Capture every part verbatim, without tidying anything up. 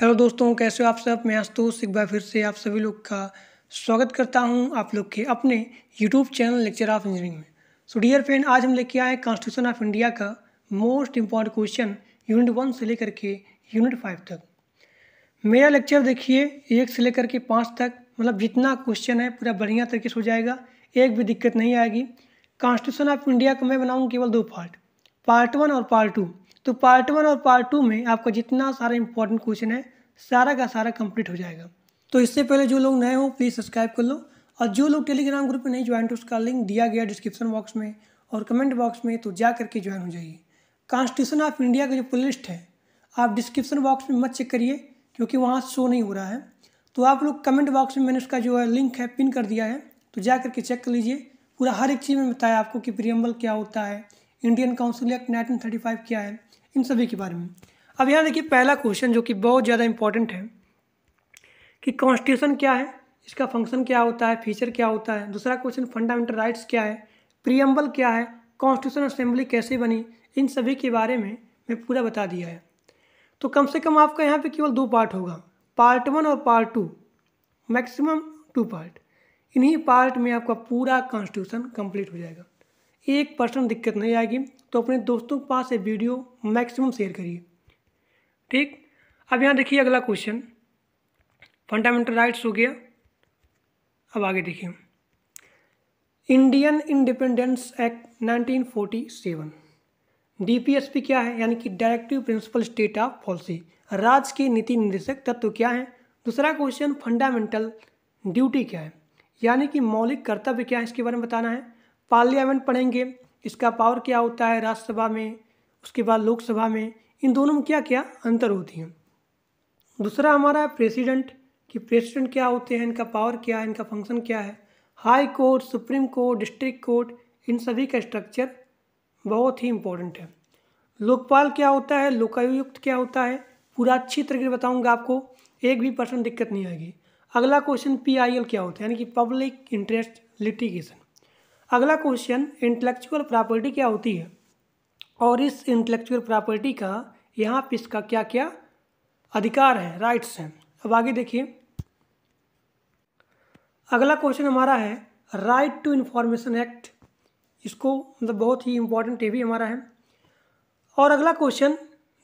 Hello दोस्तों, कैसे हो आप सब। मैं अस्तु एक बार फिर से आप सभी लोग का स्वागत करता हूं आप लोग के अपने YouTube channel lecture of engineering में। सो डियर फ्रेंड, आज हम लेके आए कॉन्स्टिट्यूशन ऑफ इंडिया का most important question unit one से लेकर के यूनिट फाइव तक। मेरा लेक्चर देखिए एक से लेकर के पाँच तक, मतलब जितना क्वेश्चन है पूरा बढ़िया तरीके से हो जाएगा, एक भी दिक्कत नहीं आएगी। कॉन्स्टिट्यूशन ऑफ इंडिया को मैं बनाऊँ केवल दो पार्ट, पार्ट वन और पार्ट टू। तो पार्ट वन और पार्ट टू में आपका जितना सारा इंपॉर्टेंट क्वेश्चन है सारा का सारा कंप्लीट हो जाएगा। तो इससे पहले जो लोग नए हो प्लीज़ सब्सक्राइब कर लो, और जो लोग टेलीग्राम ग्रुप में नहीं ज्वाइन तो उसका लिंक दिया गया डिस्क्रिप्शन बॉक्स में और कमेंट बॉक्स में, तो जा करके ज्वाइन हो जाइए। कॉन्स्टिट्यूशन ऑफ इंडिया का जो प्लेलिस्ट है आप डिस्क्रिप्शन बॉक्स में मत चेक करिए क्योंकि वहाँ शो नहीं हो रहा है, तो आप लोग कमेंट बॉक्स में मैंने उसका जो है लिंक है पिन कर दिया है, तो जा करके चेक कर लीजिए। पूरा हर एक चीज़ में बताया आपको कि प्रीएम्बल क्या होता है, Indian council act nineteen thirty five क्या है, इन सभी के बारे में। अब यहाँ देखिए पहला क्वेश्चन जो कि बहुत ज़्यादा इंपॉर्टेंट है कि कॉन्स्टिट्यूशन क्या है, इसका फंक्शन क्या होता है, फीचर क्या होता है। दूसरा क्वेश्चन फंडामेंटल राइट्स क्या है, प्रीएम्बल क्या है, कॉन्स्टिट्यूशन असेंबली कैसे बनी, इन सभी के बारे में मैं पूरा बता दिया है। तो कम से कम आपका यहाँ पे केवल दो पार्ट होगा, पार्ट वन और part two, maximum two part. इन्हीं पार्ट में आपका पूरा कॉन्स्टिट्यूशन कंप्लीट हो जाएगा, एक परसेंट दिक्कत नहीं आएगी। तो अपने दोस्तों के पास ये वीडियो मैक्सिमम शेयर करिए, ठीक। अब यहाँ देखिए अगला क्वेश्चन फंडामेंटल राइट्स हो गया। अब आगे देखिए Indian independence act nineteen forty seven, DPSP क्या है, यानी कि directive principle state of policy, राज्य के नीति निर्देशक तत्व क्या है। दूसरा क्वेश्चन फंडामेंटल ड्यूटी क्या है, यानी कि मौलिक कर्तव्य क्या है, इसके बारे में बताना है। पार्लियामेंट पढ़ेंगे, इसका पावर क्या होता है राज्यसभा में, उसके बाद लोकसभा में, इन दोनों में क्या क्या अंतर होती हैं। दूसरा हमारा प्रेसिडेंट, कि प्रेसिडेंट क्या होते हैं, इनका पावर क्या है, इनका फंक्शन क्या है। High court, supreme court, district court, इन सभी का स्ट्रक्चर बहुत ही इम्पोर्टेंट है। लोकपाल क्या होता है, लोकायुक्त क्या होता है, पूरा अच्छी तरीके से बताऊँगा आपको, एक भी परसेंट दिक्कत नहीं आएगी। अगला क्वेश्चन पी आई एल क्या होता है, यानी कि पब्लिक इंटरेस्ट लिटिगेशन। अगला क्वेश्चन इंटेलेक्चुअल प्रॉपर्टी क्या होती है, और इस इंटेलेक्चुअल प्रॉपर्टी का यहाँ पे इसका क्या क्या अधिकार है, राइट्स हैं। अब आगे देखिए अगला क्वेश्चन हमारा है राइट टू इन्फॉर्मेशन एक्ट, इसको मतलब बहुत ही इम्पोर्टेंट ये भी हमारा है। और अगला question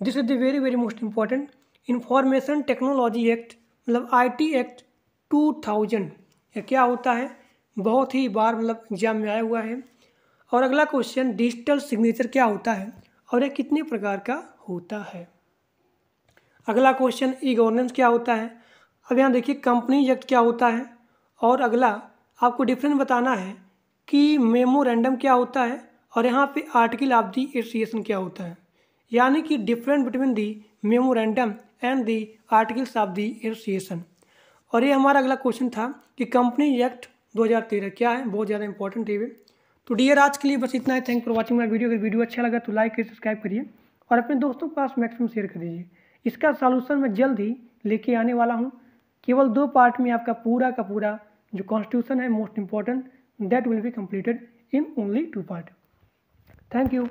this is the very very most important information technology act, मतलब I T act two thousand, ये क्या होता है, बहुत ही बार मतलब एग्जाम में आया हुआ है। और अगला क्वेश्चन डिजिटल सिग्नेचर क्या होता है और ये कितने प्रकार का होता है। अगला क्वेश्चन ई गवर्नेंस क्या होता है। अब यहाँ देखिए कंपनी एक्ट क्या होता है, और अगला आपको डिफरेंस बताना है कि मेमोरेंडम क्या होता है, और यहाँ पे आर्टिकल ऑफ दी एसोसिएशन क्या होता है, यानी कि difference between the memorandum and the articles of the association. और ये हमारा अगला क्वेश्चन था कि कंपनी एक्ट दो हज़ार तेरह क्या है, बहुत ज़्यादा इंपॉर्टेंट है। तो डियर आज के लिए बस इतना ही। Thank for watching my video. अगर वीडियो अच्छा लगा तो लाइक करिए, सब्सक्राइब करिए और अपने दोस्तों के पास मैक्सिमम शेयर कर दीजिए। इसका सॉल्यूशन मैं जल्द ही लेके आने वाला हूँ, केवल दो पार्ट में आपका पूरा का पूरा जो कॉन्स्टिट्यूशन है most important, that will be completed in only two part. Thank you.